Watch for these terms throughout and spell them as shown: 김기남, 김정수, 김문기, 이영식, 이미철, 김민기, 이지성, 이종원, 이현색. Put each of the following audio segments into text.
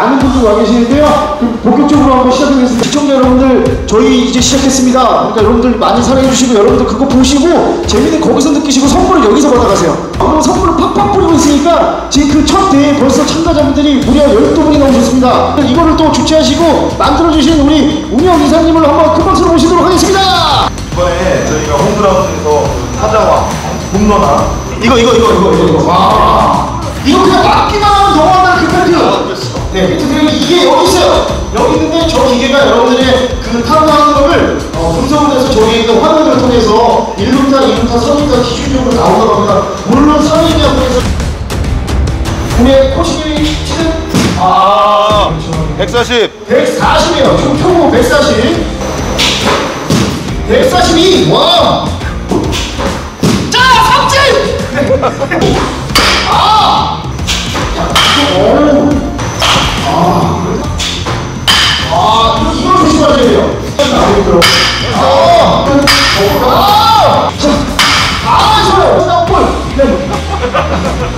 많은 분들 와 계시는데요. 그럼 본격적으로 한번 시작하겠습니다. 시청자 여러분들, 저희 이제 시작했습니다. 그러니까 여러분들 많이 사랑해주시고, 여러분들 그거 보시고 재미는 거기서 느끼시고 선물을 여기서 받아가세요. 그럼 선물을 팍팍 뿌리고 있으니까 지금 그 첫 대회에 벌써 참가자분들이 무려 12분이 넘으셨습니다. 이거를 또 주최하시고 만들어주신 우리 운영 이사님을 한번 큰 박수로 모시도록 하겠습니다. 이번에 저희가 홈그라운드에서 사자와 홈런아 이거 와, 이거 그냥 맞기만 하면 넘어간다는 그 팩트. 네, 팩트들이 이게 여기 있어요. 여기 있는데 저 기계가 여러분들의 그 탐구하는 거를 분석을 해서 저희가 화면을 통해서 1루타, 2루타, 3루타 기준적으로 나온다고 합니다. 물론 3루타 앞에서 우리의 코시기 치는 140이에요. 지금 평균 140 142! 와! 자! 삼진! 아! 오! 아, 이거 조심하셔야 돼요. 아! 아! 아! 좋아요! 땅볼!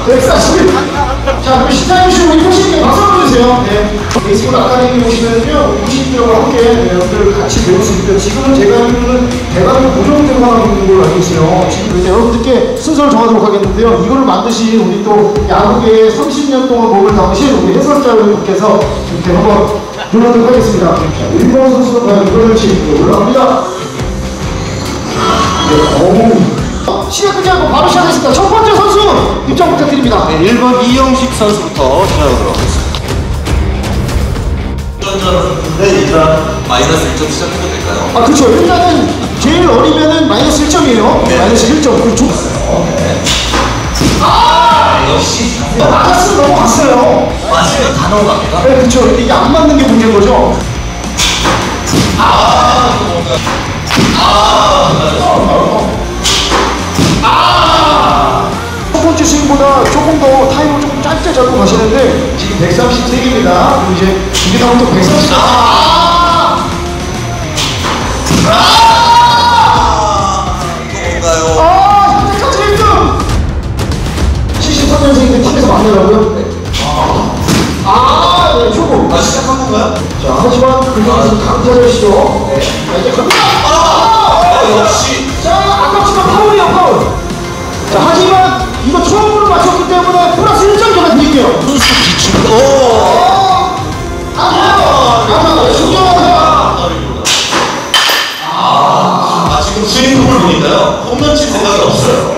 140! 자, 그럼 시작해주시고 우리 호시님께 박수 한번 주세요. 네. 베이스볼 아카데미 오시면요, 호시님들과 함께 여러분들 같이 배울 수 있고요. 지금은 제가 알기로는 대강의 고정대로 하고 있는 걸로 알고 있어요. 지금 이제 여러분들께 순서를 정하도록 하겠는데요. 이거를 만드신 우리 또 야구계에 30년 동안 몸을 담으신 우리 해설자분께서 이렇게 한번 불러드리도록 하겠습니다. 1번 선수가 과연 이걸 지금 올라갑니다. 네, 시작 끝이 않고 바로 시작하겠습니다. 첫 번째 선수 입장 부탁드립니다. 네, 1번 이영식 선수부터 시작하도록 하겠습니다. 일단 마이너스 1점 시작해도 될까요? 아, 그렇죠. 일단은 제일 어리면은 마이너스 1점이에요. 네. 마이너스 1점. 그렇죠. 네. 아! 역시. 마이너스 넘어갔어요. 맞으면 다 넘어갑니다. 네, 그렇죠. 이게 안 맞는 게 문제인 거죠. 아! 첫 번째 스윙보다 조금 더 타이밍을 조금 짧게 잡고 가시는데 지금 133입니다. 그리고 이제 준비하면 또 130. 이거 뭔가요? 아, 현재까지 1등! 73년생인데 팀에서 만나라고요? 네. 네, 조금. 아, 시작한 건가요? 자, 하지만 그 선수 강타를 시죠. 네. 자, 이제 갑니다. 역시. 자, 아깝지만 파울이야, 파울. 자, 하지만 이거 처음으로 맞췄기 때문에 플러스 1점 제가 드릴게요. 선수 기준. 지금 스윙폼을 보니까요, 홈런 칠 생각이 없어요.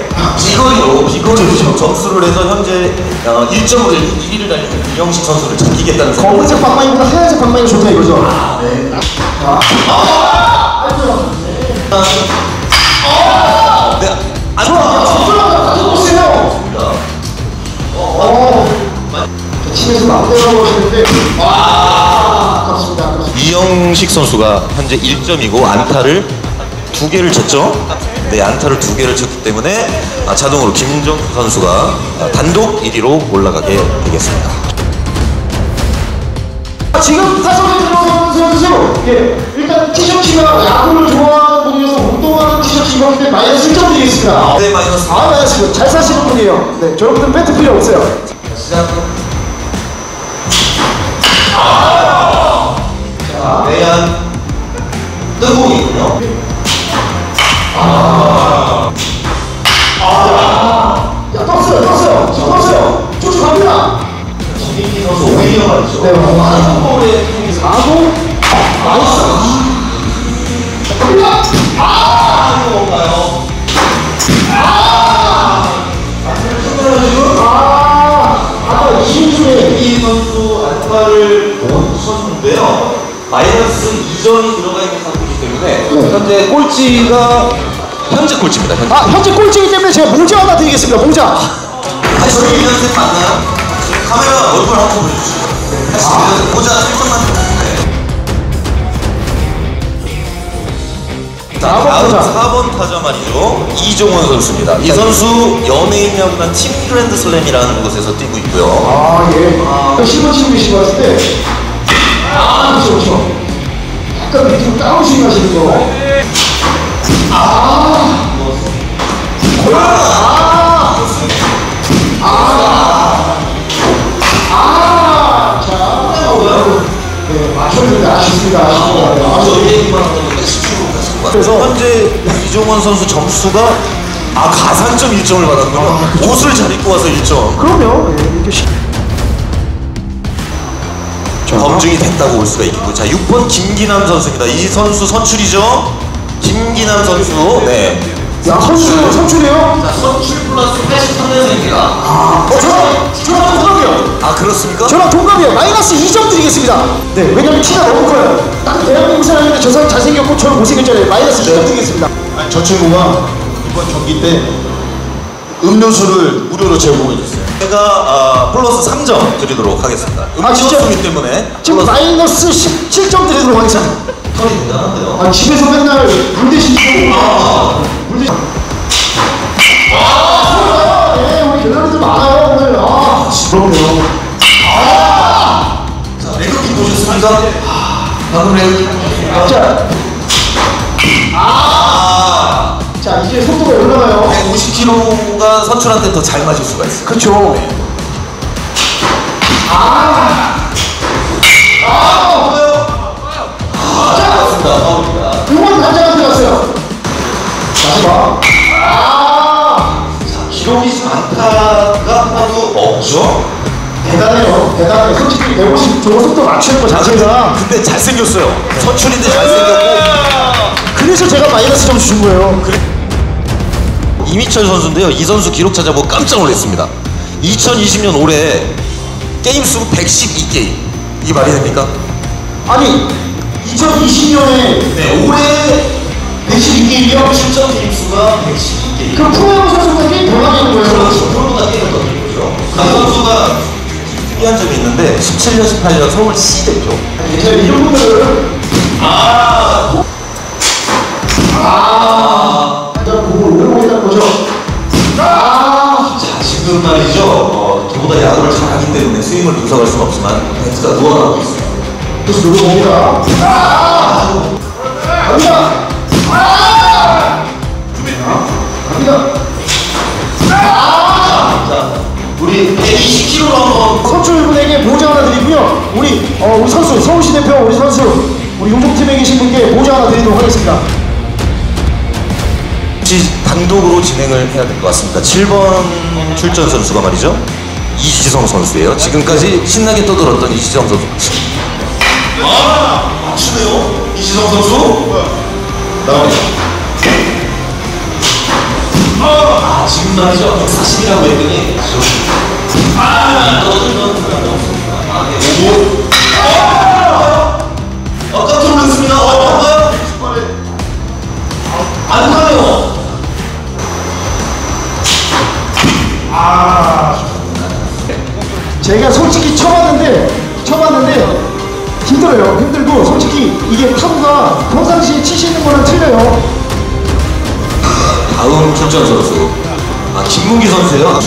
비거리로 점수를 해서 현재 1점으로 1위를 달리는 이영식 선수를 잡히겠다는 생각. 검은색 방망이보다 하얀색 방망이가 좋다 이거죠. 네. 팀에서 막대라고 하시는데 아깝습니다. 이영식 선수가 현재 1점이고 안타를 2개를 쳤죠? 네, 안타를 2개를 쳤기 때문에 자동으로 김정수 선수가 단독 1위로 올라가게 되겠습니다. 지금 타석에 들어온 선수! 예, 일단 티셔츠가 야구를 좋아하는 분이어서 운동하는 티셔츠 입었는데 마이너스 1점 드리겠습니다. 네, 마이너스 1점. 마이너스 1점. 잘 사시는 분이에요. 네, 저분들은 배트 필요 없어요. 시작. 자, 내한 뜨공이군요. 야, 떴어요. 쭉쭉 갑니다. 김민기 선수 5위에 맞죠? 네, 맞아요. 3볼에 팀이 4고, 나이스. 갑니다. 이거 뭔가요? 아까 2인수에 김민기 선수 안타를 못 쳤는데요. 마이너스 2점이 들어가 있는 상태이기 때문에 현재 꼴찌가 현재 꼴찌입니다. 현재 꼴찌이기 때문에 제가 모자 하나 드리겠습니다. 모자. 저희 이현색 맞나요? 카메라 얼굴 한번 보여주시죠. 모자 살짝만. 네. 자, 다음 4번 타자 말이죠. 이종원 선수입니다. 이 선수 연예인 야구단 팀 그랜드 슬램이라는 곳에서 뛰고 있고요. 아, 예. 실버치고 시작했을 때. 그렇죠. 약간 밑으로 다운 스윙 하시는 거. 네. 자, 네, 맞췄는데 아쉽습니다. 그래서 현재 이종원 선수 점수가 가산점 1점을 받았구나. 옷을 잘 입고 와서 1점. 그럼요. 네, 검증이 됐다고 볼 수가 있고. 자, 6번 김기남 선수입니다. 이 선수 선출이죠? 김기남 선수. 네. 야, 선출, 선출이에요? 자, 선출 플러스 83년생입니다. 저랑 동갑이요. 아, 그렇습니까? 저랑 동갑이요. 마이너스 2점 드리겠습니다. 네, 왜냐면 키가 너무 커요. 딱 대한민국 사람인데 저 사람 잘생겼고 저는 못생겼잖아요. 마이너스 2점 드리겠습니다. 아니, 저 친구가 이번 경기 때 음료수를 무료로 제공해 주세요. 제가 플러스 3점 드리도록 하겠습니다. 음료수기 때문에 지금 마이너스 17점 드리도록 하겠습니다. 집에서 맨날 물 대신 주고 물 대신 우리 개나리들 많아요 오늘. 부럽네요. 자, 레그킥 보셨습니까? 방금 레그킥. 자, 이제 속도가 올라가요. 150kg가 선출한테 더 잘 맞을 수가 있어요. 그쵸. 네. 맞습니다. 이번 단장한테 왔어요. 마지막. 자, 기록이 많다가 하나도 없죠? 대단해요. 대단해요. 솔직히 150 저거 속도 맞추는 거 자체가. 근데 잘생겼어요. 선출인데 잘생겼고. 그래서 제가 마이너스 점수 준 거예요. 그래. 이미철 선수인데요. 이 선수 기록 찾아보고 깜짝 놀랐습니다. 2020년 올해 게임 수 112게임. 이게 말이 됩니까? 아니, 2020년에 네, 올해 112게임이요? 실전 게임 수가 112게임. 그럼 프로야구 선수가 게임 더 많이 한 거예요? 그렇죠. 프로보다 게임 더 많이 했죠. 그 선수가 특이한 점이 있는데 17년, 18년 서울 시대죠. 제가 이런 분들은 자, 지금 말이죠. 저보다 야구를 잘하기 때문에 스윙을 분석할 수는 없지만 벤츠가 누워나오고 있어요. 그래서 누워봅니다. 갑니다. 준비해라. 갑니다. 자, 우리 120kg로 한번 선출분에게 모자 하나 드리고요. 우리 선수, 서울시 대표 우리 선수, 우리 용종팀에 계신 분께 모자 하나 드리도록 하겠습니다. 단독으로 진행을 해야 될 것 같습니다. 7번 출전 선수가 말이죠, 이지성 선수예요. 지금까지 신나게 떠들었던 이지성 선수. 맞추네요. 이지성 선수. 나오네. 지금 말이죠, 40이라고 했더니 떠들던 사람이 없습니다. 아까 들어오셨습니다. 안 가네요. 제가 솔직히 쳐봤는데 힘들어요. 힘들고 솔직히 이게 타구가 평상시에 치시는 거랑 틀려요. 다음 출전 선수 김문기 선수예요.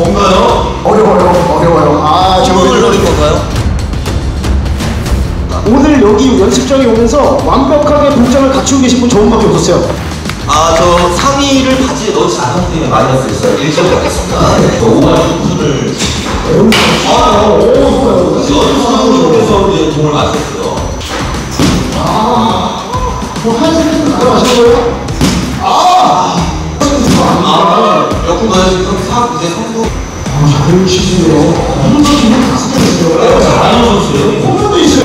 뭔가요? 어려워요. 저거를 노린 건가요? 오늘 여기 연습장에 오면서 완벽하게 복장을 갖추고 계신 분 저분밖에 없었어요. 저 상의를 바지에 넣지 않은 분이 마이너스 있어요. 1점 받겠습니다. 네. 너무 많은 분을 연습장으로 해서 이제 공을 맞췄어요. 하얀색은 다 마신 거예요? 역군 가야지. 잘 치시네요. 잘하는 선수예요. 공연도 있어요.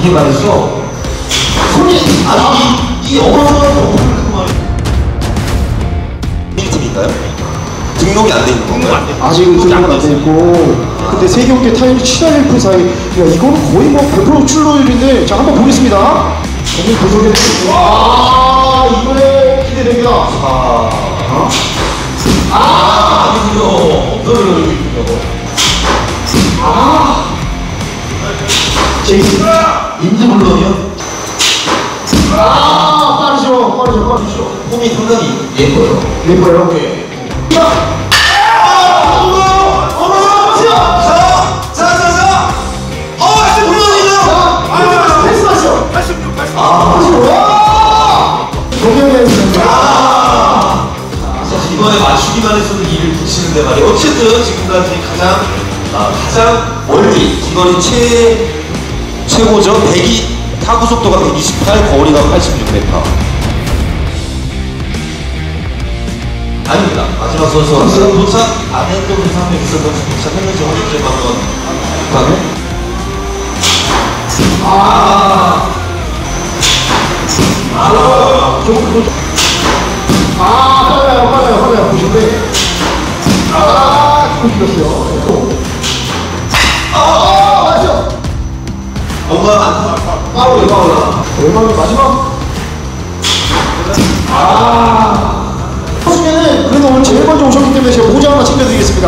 이게 말이죠, 손이 이 어려운 팀인가요? 등록이 안 돼 있는 건가요? 아직 등록 안 돼 있고. 근데 세 경기 타율이 7할 1푼 사이. 야, 이거는 거의 뭐 100% 출루율인데. 자, 한번 보겠습니다. 오늘 구속에 이번에 기대됩니다. 제이슨 임지블론이요? 빠르죠. 정말 정말 꿈이 상당히 예뻐요. 예뻐요? 네. 말이 어쨌든 지금까지 가장 멀리 이거리 최고죠. 100이 타구 속도가 128, 거리가 86m. 아닙니다. 마지막 선수 도착 안 했던 분상에 있었던 도착했는지 확인 좀 한번. 빨라요, 빨라요, 보시는데. 맞죠? 엄마 파울이 파울아. 얼마나 마지막? 선수님은 그래도 오늘 제일 먼저 오셨기 때문에 제가 모자 하나 챙겨드리겠습니다.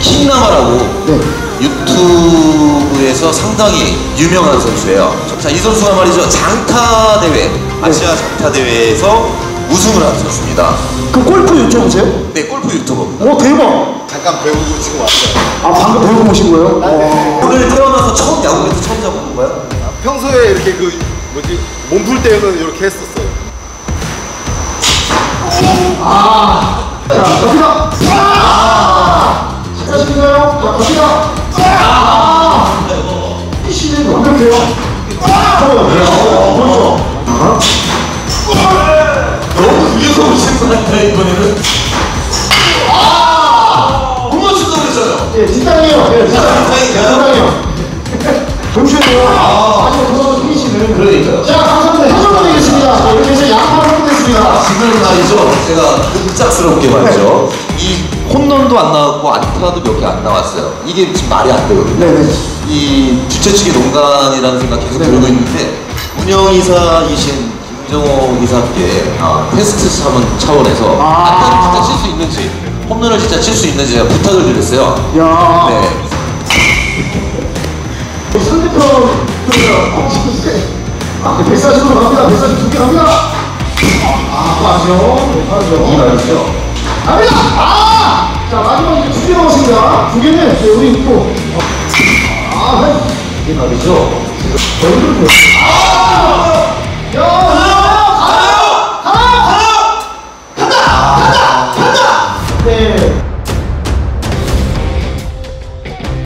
김기남이라고 네. 유튜브에서 상당히 유명한 선수예요. 자, 이 선수가 말이죠, 장타 대회, 아시아 장타 대회에서 우승을 한 선수입니다. 그 골프 유튜브세요? 네, 골프 유튜브. 오, 대박! 잠깐 배우고 지금 왔어요. 아, 방금 배우고 오신 거예요? 네. 오늘 태어나서 처음 야구에서 처음 잡은 거예요? 아, 평소에 이렇게 그 뭐지? 몸풀 때는 이렇게 했었어요. 자, 갑니다! 시작하시나요? 자, 갑니다! 이 시는 완벽해요. 이번에는 공맞춘다고 그랬잖아요. 예, 뒷땅이에요. 예, 뒷땅이에요. 동시에요. 하지만 그 선수 피니시는 그러니까요. 자, 감사합니다. 해설도 되겠습니다. 자, 이렇게 해서 양파를 확보됐습니다. 지금 말이죠, 제가 급작스럽게 말이죠, 이 홈런도 안 나왔고 안타도 몇 개 안 나왔어요. 이게 지금 말이 안 되거든요. 네네. 이 주최 측의 농간이라는 생각 계속 들고 있는데, 운영이사이신 이종원 기사께 테스트 차원에서 안타를 진짜 칠 수 있는지, 홈런을 진짜 칠 수 있는지 제가 부탁을 드렸어요. 야. 네. 상대편 백사십으로 갑니다. 142개 갑니다. 빠져. 이 말이죠. 갑니다. 자, 마지막 이제 2개 남았습니다. 2개는 우리 있고. 이 말이죠.